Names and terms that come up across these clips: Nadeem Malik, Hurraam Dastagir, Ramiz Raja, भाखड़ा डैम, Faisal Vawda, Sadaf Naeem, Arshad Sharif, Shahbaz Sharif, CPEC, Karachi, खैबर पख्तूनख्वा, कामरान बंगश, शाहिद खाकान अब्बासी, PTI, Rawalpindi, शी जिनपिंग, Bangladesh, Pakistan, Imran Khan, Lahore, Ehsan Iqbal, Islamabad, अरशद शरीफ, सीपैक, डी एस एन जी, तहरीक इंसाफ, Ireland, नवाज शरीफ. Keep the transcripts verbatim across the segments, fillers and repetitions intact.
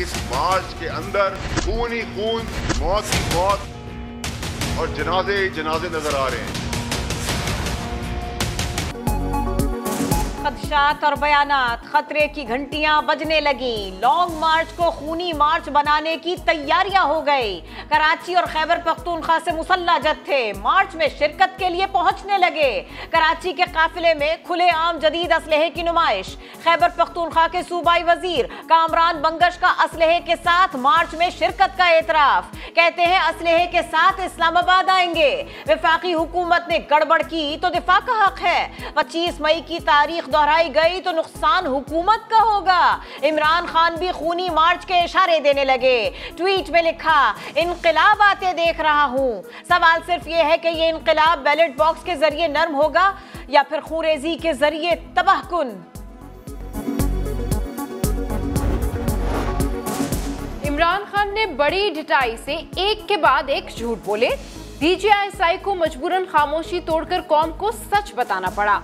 इस मार्च के अंदर खून ही खून, मौत ही मौत और जनाजे ही जनाजे नजर आ रहे हैं। खदशात और बयानात, खतरे की घंटियां बजने लगी। लॉन्ग मार्च को खूनी मार्च बनाने की तैयारियां हो गई। कराची और खैबर पख्तूनख्वा से मुसल्ला जत्थे मार्च में शिरकत के लिए पहुंचने लगे। कराची के काफिले में खुले आम जदीद असलहे की नुमाइश। खैबर पख्तूनख्वा के सूबाई वजीर कामरान बंगश का असलहे के साथ मार्च में शिरकत का एतराफ। कहते हैं असलहे के साथ इस्लामाबाद आएंगे। वफाकी हुकूमत ने गड़बड़ की तो दिफा का हक है। पच्चीस मई की तारीख दोहराई गई तो नुकसान हुकूमत का होगा। इमरान खान भी खूनी मार्च के इशारे देने लगे। ट्वीट में लिखा, इंकलाब आते देख रहा हूँ। सवाल सिर्फ ये है कि ये इंकलाब बैलेट बॉक्स के जरिए नर्म होगा या फिर खूरेजी के जरिए तबाहकुन। इमरान खान ने बड़ी ढिठाई से एक के बाद एक झूठ बोले। D G I S I को मजबूरन खामोशी तोड़कर कौम को सच बताना पड़ा।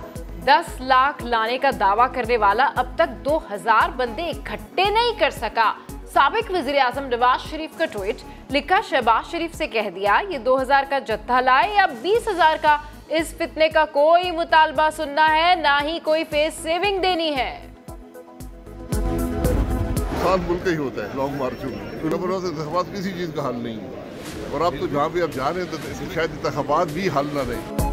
दस लाख लाने का दावा करने वाला अब तक दो हज़ार बंदे इकट्ठे नहीं कर सका। साबिक वज़ीर आज़म नवाज शरीफ का ट्वीट, लिखा शहबाज शरीफ से कह दिया ये दो हज़ार का जत्था लाए या बीस हज़ार का, इस फितने का कोई मुतालबा सुनना है ना ही कोई फेस सेविंग देनी है। साल मुल्क ही होता है लॉन्ग मार्च में, किसी चीज का हल नहीं है और आप तो जहाँ भी आप जा रहे हैं शायद इंतखाबात भी हल ना रहे।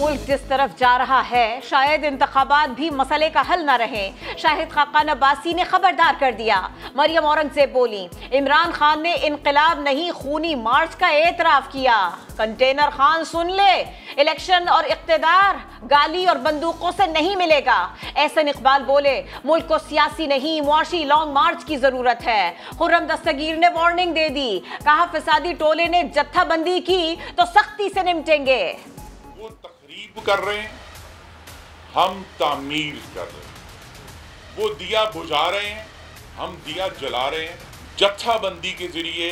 मुल्क जिस तरफ जा रहा है शायद इंतखाबात भी मसले का हल ना रहे। शाहिद खाकान अब्बासी ने खबरदार कर दिया। मरियम औरंगजेब बोली, इमरान खान ने इनकलाब नहीं खूनी मार्च का एतराफ किया। कंटेनर खान सुन ले, इलेक्शन और इख्तिदार गाली और बंदूकों से नहीं मिलेगा। एहसन इकबाल बोले, मुल्क को सियासी नहीं मुआशी लॉन्ग मार्च की जरूरत है। हुर्रम दस्तगीर ने वार्निंग दे दी, कहा फसादी टोले ने जत्थाबंदी की तो सख्ती से निपटेंगे। कर रहे हैं हम, तामीर कर रहे हैं, वो दिया बुझा रहे हैं हम, दिया जला रहे हैं। जत्थाबंदी के जरिए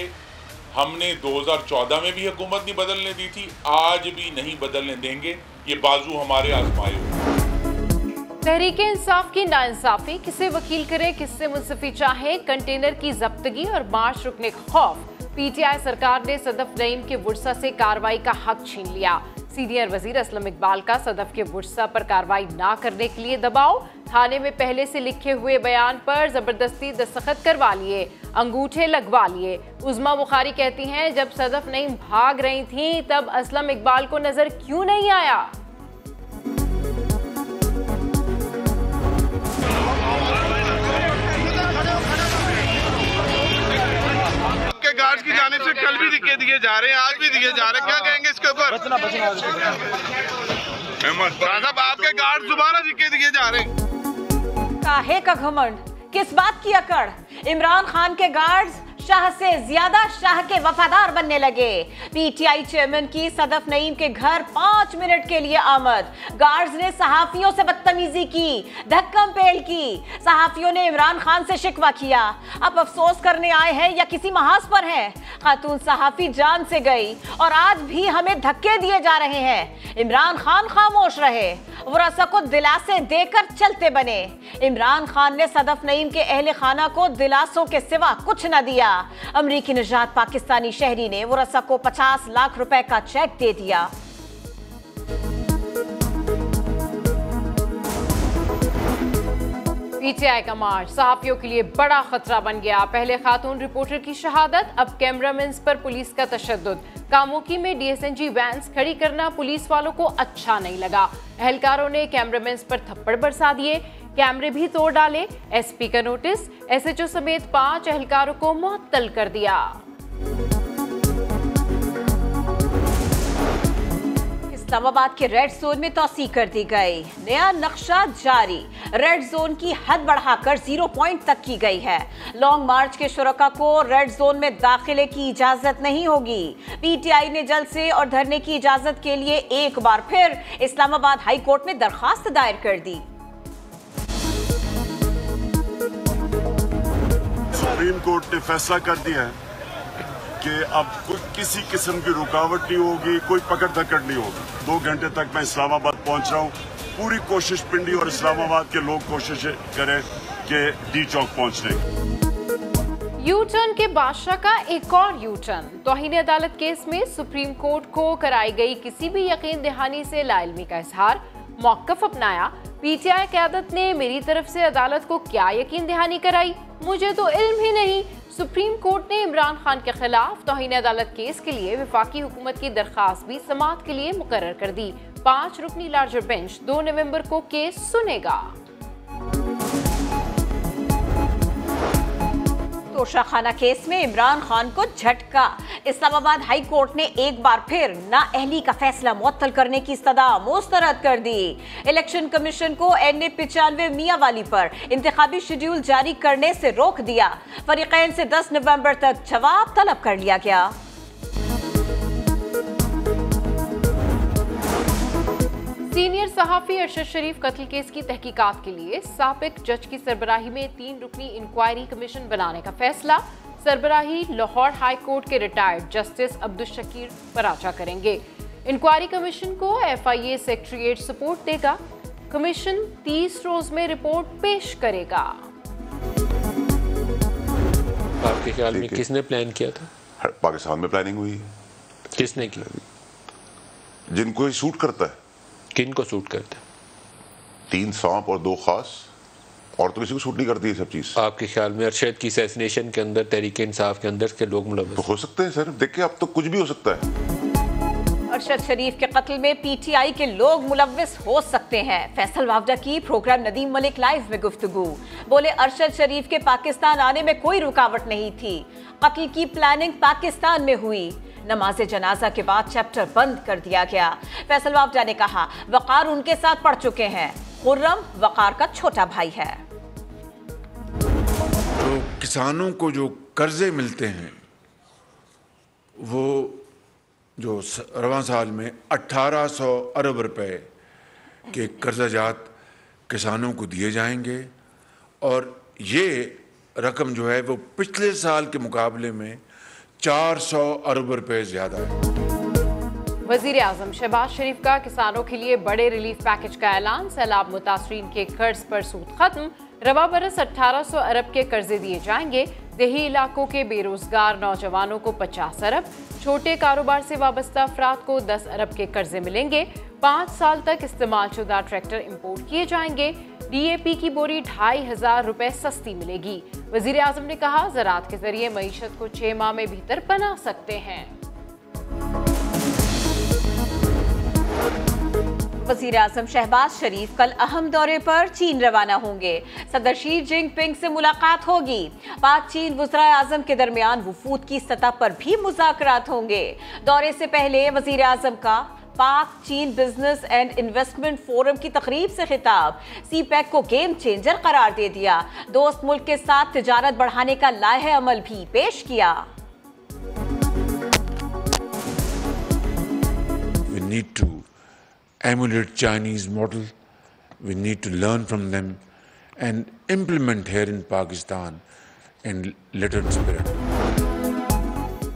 हमने दो हज़ार चौदह में भी हुकूमत नहीं बदलने दी थी, आज भी नहीं बदलने देंगे। ये बाजू हमारे आजमाए हुए। तहरीक इंसाफ की नाइंसाफी, किसे वकील करे किससे मुंसफी चाहे, कंटेनर की जब्तगी और मार्च रुकने का खौफ। पी टी आई सरकार ने सदफ नईम के वर्सा से कार्रवाई का हक छीन लिया। सीनियर वजीर असलम इकबाल का सदफ के वर्सा पर कार्रवाई ना करने के लिए दबाव। थाने में पहले से लिखे हुए बयान पर जबरदस्ती दस्तखत करवा लिए, अंगूठे लगवा लिए। उजमा बुखारी कहती हैं, जब सदफ नईम भाग रही थी तब असलम इकबाल को नजर क्यों नहीं आया। गार्ड्स की जाने से कल भी दिखे दिए जा रहे हैं, आज भी दिए जा रहे हैं, क्या कहेंगे इसके ऊपर? आपके गार्ड्स दोबारा दिखे दिए जा रहे हैं। काहे का घमंड, किस बात की अकड़? इमरान खान के गार्ड्स शाह से ज्यादा शाह के वफादार बनने लगे। पी टी आई चेयरमैन की सदफ नईम के घर पांच मिनट के लिए आमद। गार्ड्स ने सहाफियों से बदतमीजी की, धक्कम पेल की। सहाफियों ने इमरान खान से शिकवा किया। अब अफसोस करने आए हैं या किसी महाज पर हैं? खातून सहाफी जान से गई और आज भी हमें धक्के दिए जा रहे हैं। इमरान खान खामोश रहे, वरासा को दिलासे देकर चलते बने। इमरान खान ने सदफ नईम के अहले खाना को दिलासों के सिवा कुछ न दिया। अमरीकी निजात पाकिस्तानी शहरी ने वरसा को पचास लाख रुपए का चेक दे दिया। पी टी आई का मार्च सहाफियों के लिए बड़ा खतरा बन गया। पहले खातून रिपोर्टर की शहादत, अब कैमरामैन्स पर पुलिस का तशद्दुद। कामोकी में डी एस एन जी vans खड़ी करना पुलिस वालों को अच्छा नहीं लगा। अहलकारों ने कैमरामैन्स पर थप्पड़ बरसा दिए, कैमरे भी तोड़ डाले। एस पी का नोटिस, एस एच ओ समेत पांच अहलकारों को मुअत्तल कर दिया। इस्लामाबाद के रेड जोन में तोसी कर दी गई, नया नक्शा जारी। रेड जोन की हद बढ़ाकर जीरो पॉइंट तक की गई है। लॉन्ग मार्च के शुरका को रेड जोन में दाखिले की इजाजत नहीं होगी। पी टी आई ने जलसे और धरने की इजाजत के लिए एक बार फिर इस्लामाबाद हाई कोर्ट में दरखास्त दायर कर दी। सुप्रीम कोर्ट ने फैसला कर दिया है कि अब कोई किसी किस्म की रुकावट नहीं होगी, कोई पकड़ धक्कड़ नहीं होगी। दो घंटे तक मैं इस्लामाबाद पहुंच रहा हूं। पूरी कोशिश पिंडी और इस्लामाबाद के लोग कोशिश करें कि डी चौक पहुंचने की। यू टर्न के बादशाह का एक और यू टर्न। तौहीन अदालत केस में सुप्रीम कोर्ट को कराई गई किसी भी यकीन दहानी से लाइलमी का इजहार, मौकफ अपनाया। पीटीआई क़यादत ने मेरी तरफ से अदालत को क्या यकीन दहानी कराई, मुझे तो इल्म ही नहीं। सुप्रीम कोर्ट ने इमरान खान के खिलाफ तौहीन अदालत केस के लिए वफाकी हुकूमत की दरख्वास्त भी समाअत के लिए मुकर्रर कर दी। पाँच रुकनी लार्जर बेंच दो नवंबर को केस सुनेगा। तोशाखाना केस में इमरान खान को झटका। इस्लामाबाद हाई कोर्ट ने एक बार फिर नाअहली का फैसला मुअत्तल करने की सदा मुस्तरद कर दी। इलेक्शन कमीशन को एन ए पचानवे मियाँ वाली पर इंतखाबी शेड्यूल जारी करने से रोक दिया। फरीकैन से दस नवंबर तक जवाब तलब कर लिया गया। सीनियर सहाफ़ी अरशद शरीफ कत्ल केस की तहकीकात के लिए साबिक जज की सरबराही में तीन रुकनी इंक्वायरी कमीशन बनाने का फैसला। सरबराही लाहौर हाई कोर्ट के रिटायर्ड जस्टिस अब्दुल शकीर फराचा करेंगे। इंक्वायरी कमीशन को F I A secretariat support देगा। कमीशन तीस रोज में रिपोर्ट पेश करेगा। आपके ख्याल में किसने प्लान किया था? पाकिस्तान में प्लानिंग हुई है। किसने की? जिनको ये शूट करता है। किन को शूट करता है? तीन सांप और दो खास, और तो किसी को शूट नहीं करती है सब चीज। आपके ख्याल में अरशद की असैसिनेशन के अंदर तहरीक इंसाफ के अंदर के लोग मुलव्वस तो हो सकते हैं? सर देखिए, अब तो कुछ भी हो सकता है। अरशद शरीफ के कत्ल में पीटीआई के लोग मुलव्वस हो सकते हैं। फैसल वावड़ा की प्रोग्राम नदीम मलिक लाइव में गुफ्तगू। बोले अरशद शरीफ के पाकिस्तान आने में कोई रुकावट नहीं थी, कत्ल की प्लानिंग पाकिस्तान में हुई। नमाज जनाजा के बाद चैप्टर बंद कर दिया गया। फैसल वावड़ा ने कहा वकार उनके साथ पढ़ चुके हैं, हुर्रम वकार का छोटा भाई है। तो किसानों को जो कर्जे मिलते हैं वो जो रवां साल में अट्ठारह सौ अरब रुपए के कर्जाजात किसानों को दिए जाएंगे, और ये रकम जो है वो पिछले साल के मुकाबले में चार सौ अरब रुपए ज्यादा है। वजीर आजम शहबाज शरीफ का किसानों के लिए बड़े रिलीफ पैकेज का ऐलान। सैलाब मुतासरीन के कर्ज पर सूद खत्म। रवा बरस अठारह सौ अरब के कर्जे दिए जाएंगे। देही इलाकों के बेरोजगार नौजवानों को पचास अरब, छोटे कारोबार से वाबस्ता अफराद को दस अरब के कर्जे मिलेंगे। पाँच साल तक इस्तेमाल शुदा ट्रैक्टर इम्पोर्ट किए जाएंगे। डी ए पी की बोरी ढाई हजार रुपए सस्ती मिलेगी। वजीर आजम ने कहा ज़राअत के जरिए मईशत को छह माह में भीतर बना सकते हैं। वजीर आजम शहबाज शरीफ कल अहम दौरे पर चीन रवाना होंगे। सदर शी जिनपिंग से मुलाकात होगी। पाक चीन वज़ीर आज़म के दरमियान वफूद की सतह पर भी मुज़ाकरात होंगे। दौरे से पहले वजीर आजम का पाक चीन बिजनेस एंड इन्वेस्टमेंट फोरम की तकरीब से खिताब। सीपैक को गेम चेंजर करार दे दिया। दोस्त मुल्क के साथ तिजारत बढ़ाने का लाहे अमल भी पेश किया। We need to emulate Chinese model. We need to learn from them and implement here in Pakistan in little spirit.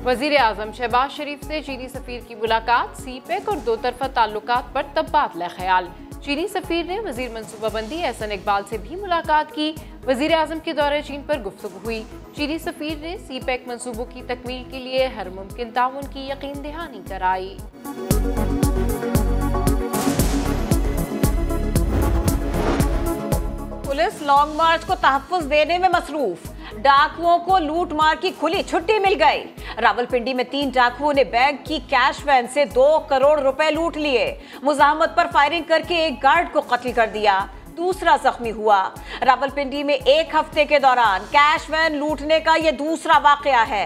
वजीर आजम शहबाज शरीफ से चीनी सफीर की मुलाकात। सीपेक और दो तरफा ताल्लुकात पर तबादला ख्याल। चीनी सफीर ने वजीर मनसूबाबंदी एहसन इकबाल से भी मुलाकात की। वजीर आजम के दौरे चीन पर गुफ्तगू हुई। चीनी सफीर ने सीपेक मनसूबों की तकमील के लिए हर मुमकिन ताउन की यकीन दहानी कराई। पुलिस लॉन्ग मार्च को तहफ़्फ़ुज़ देने में मसरूफ। डाकुओं को लूट मार की खुली छुट्टी मिल गई। रावलपिंडी में तीन डाकुओं ने बैंक की कैश वैन से दो करोड़ रुपए लूट लिए। मुजाहमत पर फायरिंग करके एक गार्ड को कत्ल कर दिया, दूसरा जख्मी हुआ। रावलपिंडी में एक हफ्ते के दौरान कैश वैन लूटने का यह दूसरा वाकया है।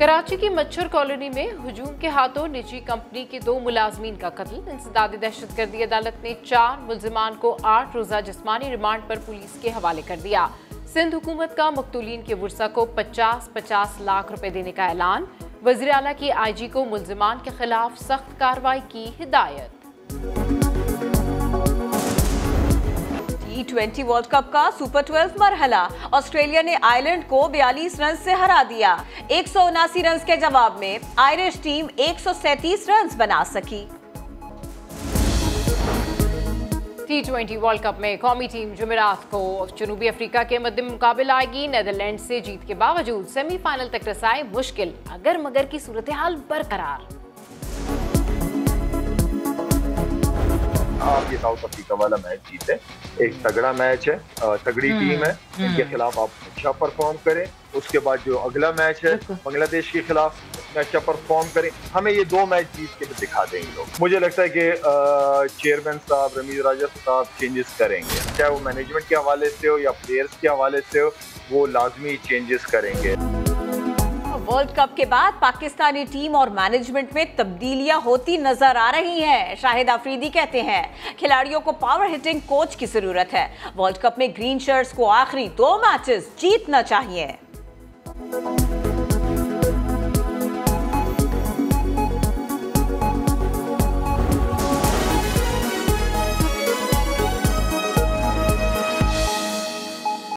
कराची की मच्छर कॉलोनी में हुजूम के हाथों निजी कंपनी के दो मुलाजमीन का कत्ल। इंसदादी दहशतगर्दी अदालत ने चार मुलजमान को आठ रोजा जिस्मानी रिमांड पर पुलिस के हवाले कर दिया। सिंध हुकूमत का मकतूलीन के वर्सा को पचास पचास लाख रुपए देने का ऐलान। वज़ीर आला की आई जी को मुलजमान के खिलाफ सख्त कार्रवाई की हिदायत। टी ट्वेंटी वर्ल्ड कप का सुपर ट्वेल्व मरहला। ऑस्ट्रेलिया ने आयरलैंड को बयालीस रन से हरा दिया। एक सौ उनासी रन के जवाब में आयरिश टीम एक सौ सैंतीस रन बना सकी। टी ट्वेंटी वर्ल्ड कप में कौमी टीम जुमेरात को जनूबी अफ्रीका के मध्य मुकाबला आएगी। नेदरलैंड से जीत के बावजूद सेमीफाइनल तक रसाए मुश्किल, अगर मगर की सूरत हाल बरकरार। आप ये साउथ अफ्रीका वाला मैच जीते, एक तगड़ा मैच है, तगड़ी टीम है, इनके खिलाफ आप अच्छा परफॉर्म करें। उसके बाद जो अगला मैच है बांग्लादेश के खिलाफ, उसमें अच्छा परफॉर्म करें। हमें ये दो मैच जीत के दिखा देंगे लोग। मुझे लगता है कि चेयरमैन साहब, रमीज राजा साहब चेंजेस करेंगे, चाहे वो मैनेजमेंट के हवाले से हो या प्लेयर्स के हवाले से हो, वो लाजमी चेंजेस करेंगे। वर्ल्ड कप के बाद पाकिस्तानी टीम और मैनेजमेंट में तब्दीलियां होती नजर आ रही हैं। शाहिद अफरीदी कहते हैं खिलाड़ियों को पावर हिटिंग कोच की जरूरत है। वर्ल्ड कप में ग्रीन शर्ट्स को आखिरी दो मैचेस जीतना चाहिए।